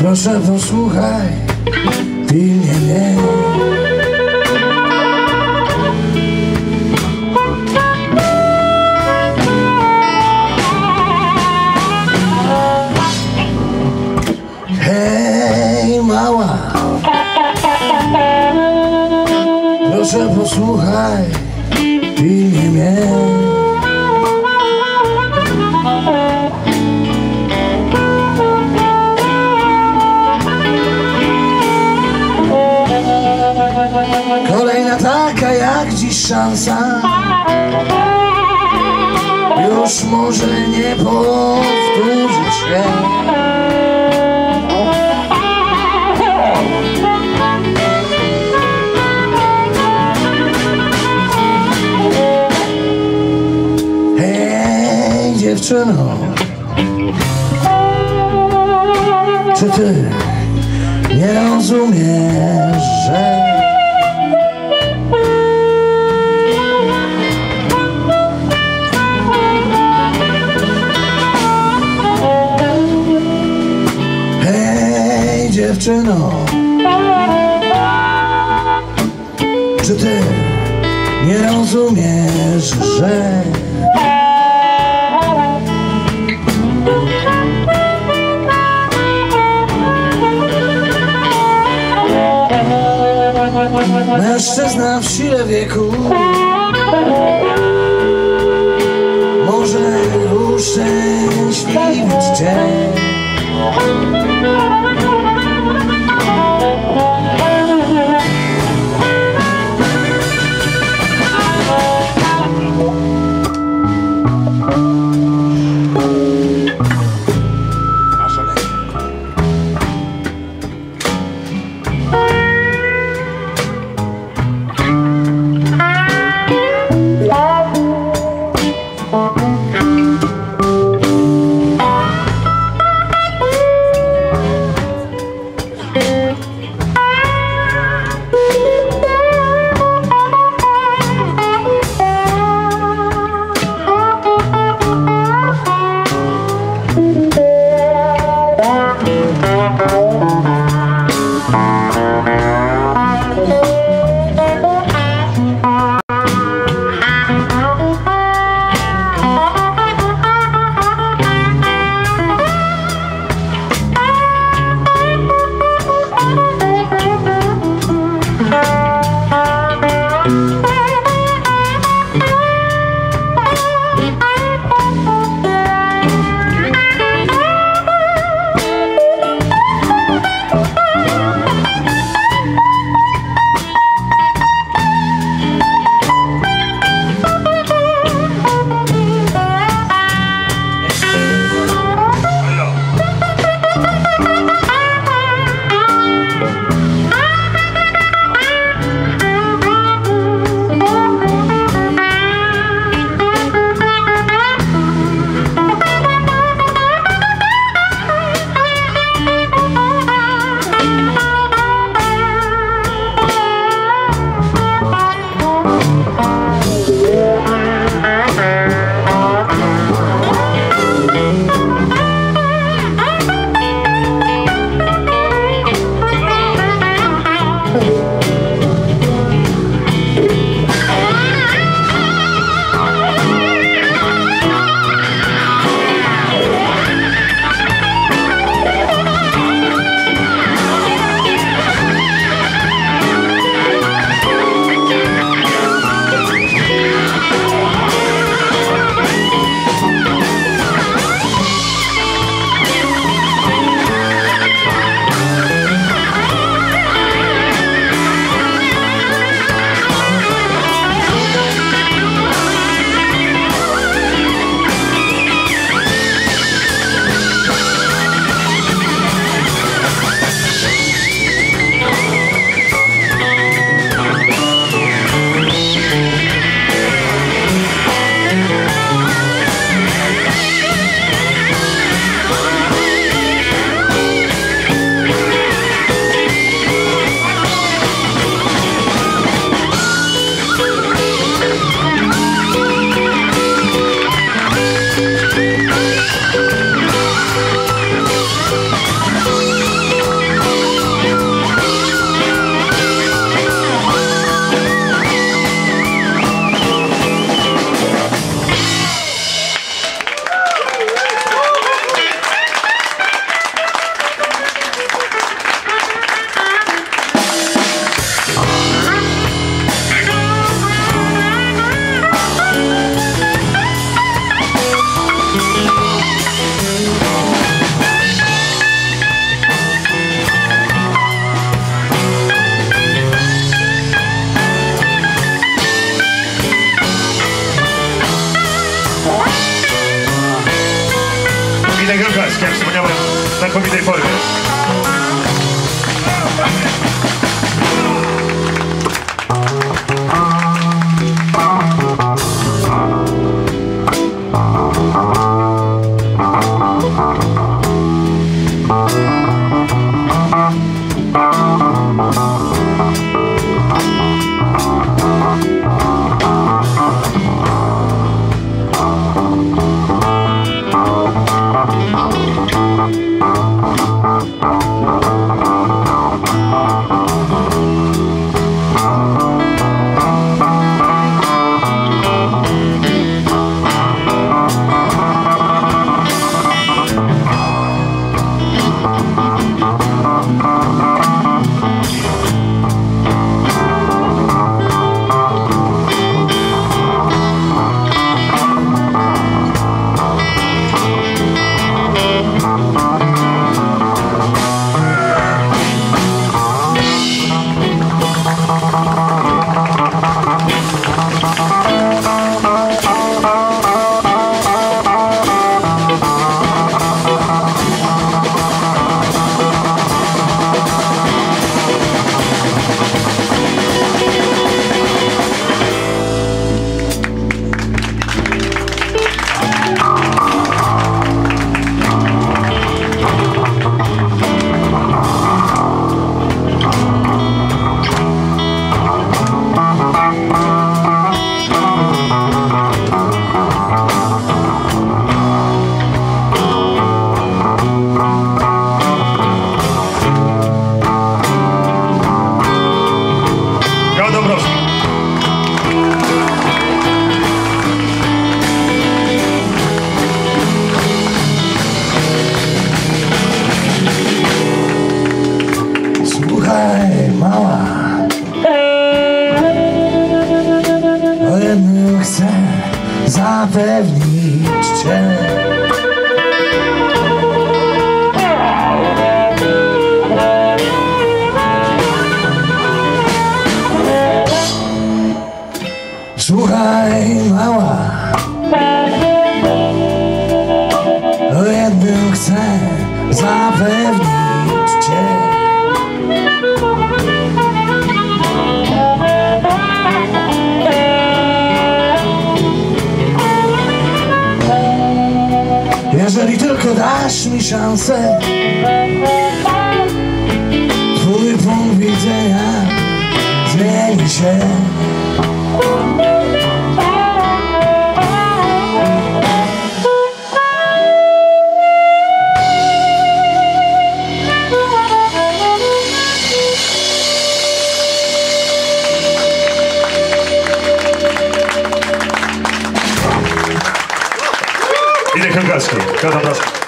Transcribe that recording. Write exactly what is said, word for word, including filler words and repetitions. Proszę, posłuchaj, pilnie mnie. Hej, mała, proszę, posłuchaj, pilnie mnie. Kolejna taka jak dziś szansa już może nie powtórzyć się. Hej, dziewczyno, czy ty nie rozumiesz, że dziewczyno, czy ty nie rozumiesz, że mężczyzna w sile wieku może uszczęśliwić cię? Kaś, jak wspomniałem, w znakomitej formie. Zapewnić Cię, słuchaj mała, o jednym chcę zapewnić Cię. Jeżeli tylko dasz mi szansę, twój punkt widzenia zmieni się. Ile kagaski, kada nas.